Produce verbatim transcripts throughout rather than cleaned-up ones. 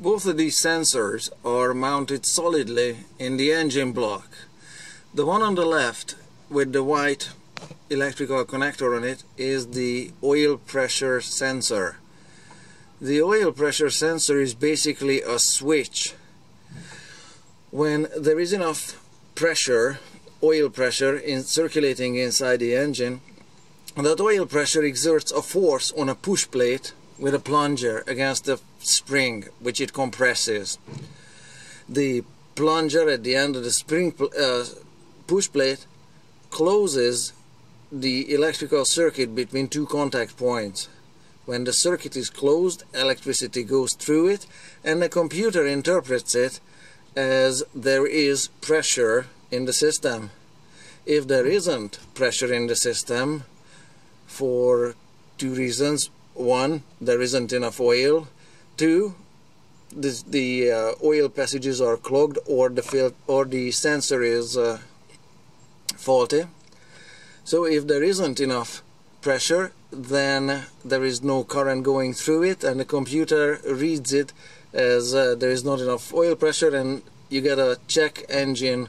Both of these sensors are mounted solidly in the engine block. The one on the left with the white electrical connector on it is the oil pressure sensor. The oil pressure sensor is basically a switch. When there is enough pressure, oil pressure in circulating inside the engine, that oil pressure exerts a force on a push plate with a plunger against the spring, which it compresses. The plunger at the end of the spring uh, push plate closes the electrical circuit between two contact points. When the circuit is closed, electricity goes through it, and the computer interprets it as there is pressure in the system. If there isn't pressure in the system, for two reasons: one, there isn't enough oil; two, this, the uh, oil passages are clogged, or the fil or the sensor is uh, faulty. So if there isn't enough pressure, then there is no current going through it, and the computer reads it as uh, there is not enough oil pressure, and you get a check engine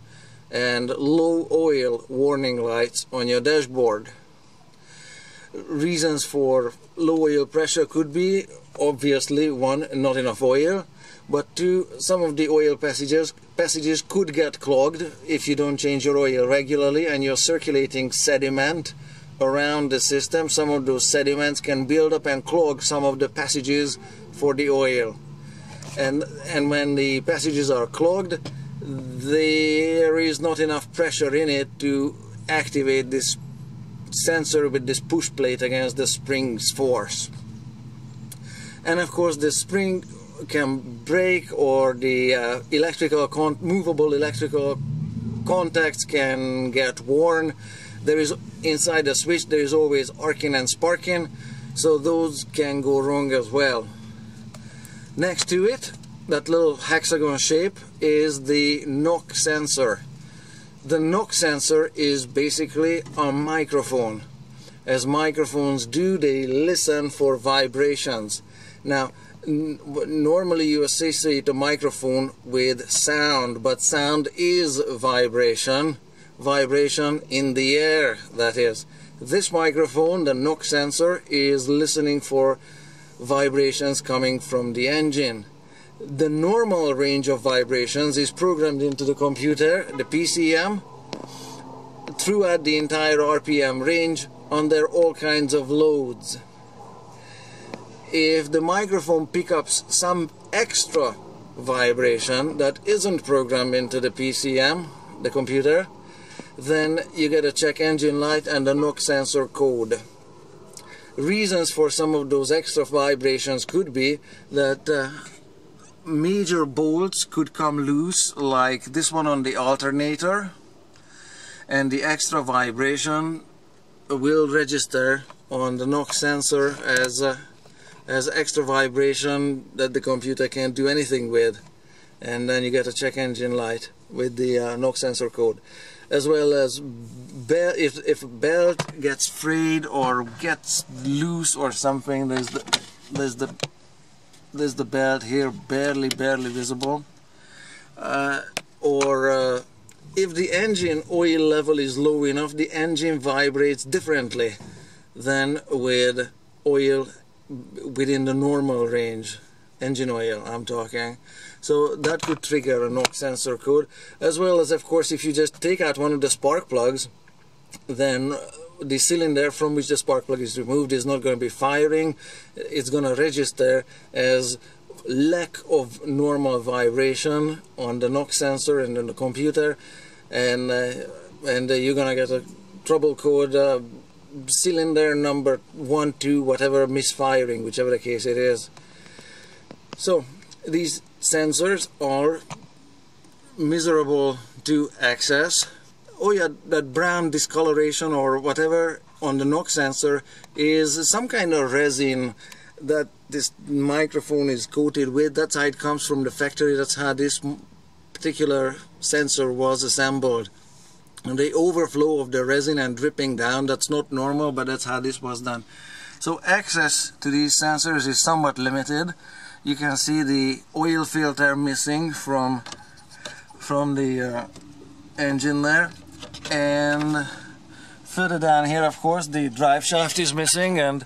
and low oil warning lights on your dashboard. Reasons for low oil pressure could be, obviously, one, not enough oil, but two, some of the oil passages passages could get clogged if you don't change your oil regularly and you're circulating sediment around the system. Some of those sediments can build up and clog some of the passages for the oil. And, and when the passages are clogged, there is not enough pressure in it to activate this sensor with this push plate against the spring's force. And of course the spring can break, or the uh, electrical con movable electrical contacts can get worn. There is, inside the switch, there is always arcing and sparking, so those can go wrong as well. Next to it, that little hexagon shape, is the knock sensor. The knock sensor is basically a microphone. As microphones do, they listen for vibrations. Now, n normally you associate a microphone with sound, but sound is vibration. Vibration in the air, that is. This microphone, the knock sensor, is listening for vibrations coming from the engine. The normal range of vibrations is programmed into the computer, the P C M, throughout the entire R P M range under all kinds of loads. If the microphone picks up some extra vibration that isn't programmed into the P C M, the computer, then you get a check engine light and a knock sensor code. Reasons for some of those extra vibrations could be that uh, major bolts could come loose, like this one on the alternator, and the extra vibration will register on the knock sensor as a, as extra vibration that the computer can't do anything with, and then you get a check engine light with the uh, knock sensor code. As well as belt, if, if a belt gets frayed or gets loose or something, there's the, there's the There's the belt here, barely, barely visible. Uh, or uh, if the engine oil level is low enough, the engine vibrates differently than with oil within the normal range. Engine oil, I'm talking. So that could trigger a knock sensor code. As well as, of course, if you just take out one of the spark plugs, then the cylinder from which the spark plug is removed is not going to be firing. It's going to register as lack of normal vibration on the knock sensor and on the computer, and uh, and uh, you're going to get a trouble code, uh, cylinder number one, two, whatever, misfiring, whichever the case it is. So these sensors are miserable to access. Oh yeah, that brown discoloration or whatever on the knock sensor is some kind of resin that this microphone is coated with. That's how it comes from the factory. That's how this particular sensor was assembled. And the overflow of the resin and dripping down, that's not normal, but that's how this was done. So access to these sensors is somewhat limited. you can see the oil filter missing from from the uh, engine there, and further down here, of course, the drive shaft is missing, and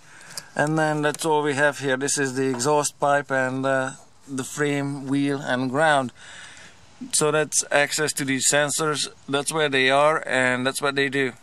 and then that's all we have here. This is the exhaust pipe and uh, the frame, wheel and ground. So that's access to these sensors. That's where they are and that's what they do.